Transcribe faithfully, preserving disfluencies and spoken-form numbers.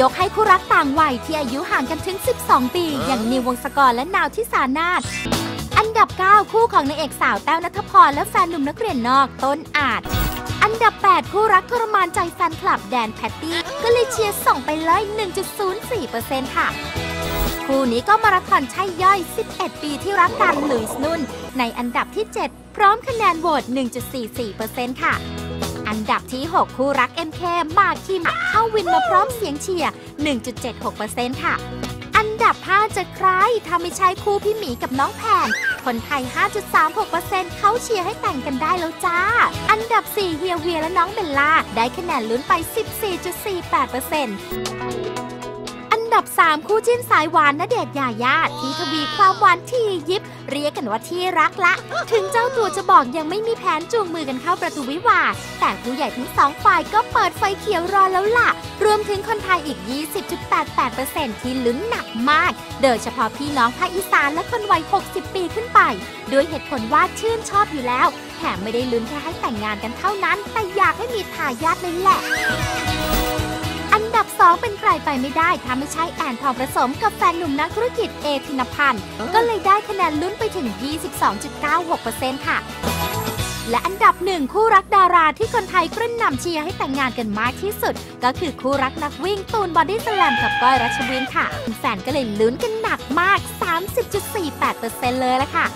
ยกให้คู่รักต่างวัยที่อายุห่างกันถึงสิบสองปีอย่างนิววงศกรและนาวทิสานาถอันดับเก้าคู่ของนางเอกสาวแต้วณัฐพรและแฟนหนุ่มนักเรียนนอกต้นอาจอันดับแปดคู่รักทรมานใจแฟนคลับแดนแพตตี้ก็เลยเชียร์ส่งไปเลย หนึ่งจุดศูนย์สี่เปอร์เซ็นต์ ค่ะคู่นี้ก็มาราธอนใช่ย่อยสิบเอ็ดปีที่รักกันหลุยส์นุ่นในอันดับที่เจ็ดพร้อมคะแนนโหวต หนึ่งจุดสี่สี่เปอร์เซ็นต์ ค่ะอันดับที่หกคู่รัก เอ็ม เค มากคิมเข้าวินมาพร้อมเสียงเชียร์ หนึ่งจุดเจ็ดหกเปอร์เซ็นต์ ค่ะอันดับห้าจะใครถ้าไม่ใช่คู่พี่หมีกับน้องแพนคนไทย ห้าจุดสามหกเปอร์เซ็นต์ เขาเชียร์ให้แต่งกันได้แล้วจ้าอันดับสี่เฮียเวียและน้องเบลล่าได้คะแนนลุ้นไป สิบสี่จุดสี่แปดเปอร์เซ็นต์อันดับสามคู่จิ้นสายหวานณเดชน์ยายาทีทวีความหวานที่ยิบเรียกกันว่าที่รักละถึงเจ้าตัวจะบอกยังไม่มีแผนจูงมือกันเข้าประตูวิวาห์แต่ผู้ใหญ่ทั้งสองฝ่ายก็เปิดไฟเขียวรอแล้วล่ะรวมถึงคนไทยอีก ยี่สิบจุดแปดแปดเปอร์เซ็นต์ ที่ลุ้นหนักมากโดยเฉพาะพี่น้องภาคอีสานและคนวัยหกสิบปีขึ้นไปด้วยเหตุผลว่าชื่นชอบอยู่แล้วแถมไม่ได้ลุ้นแค่ให้แต่งงานกันเท่านั้นแต่อยากให้มีทายาทเลยแหละสองเป็นใครไปไม่ได้ถ้าไม่ใช่แอนทองประสมกับแฟนหนุ่มนักธุรกิจเอธินพันธ์ก็เลยได้คะแนนลุ้นไปถึง ยี่สิบสองจุดเก้าหกเปอร์เซ็นต์ ค่ะและอันดับหนึ่งคู่รักดาราที่คนไทยกระหน่ำเชียร์ให้แต่งงานกันมากที่สุดก็คือคู่รักนักวิ่งตูนบอดี้สแลมกับก้อยรัชวินค่ะแฟนก็เลยลุ้นกันหนักมาก สามสิบจุดสี่แปดเปอร์เซ็นต์ เลยละค่ะ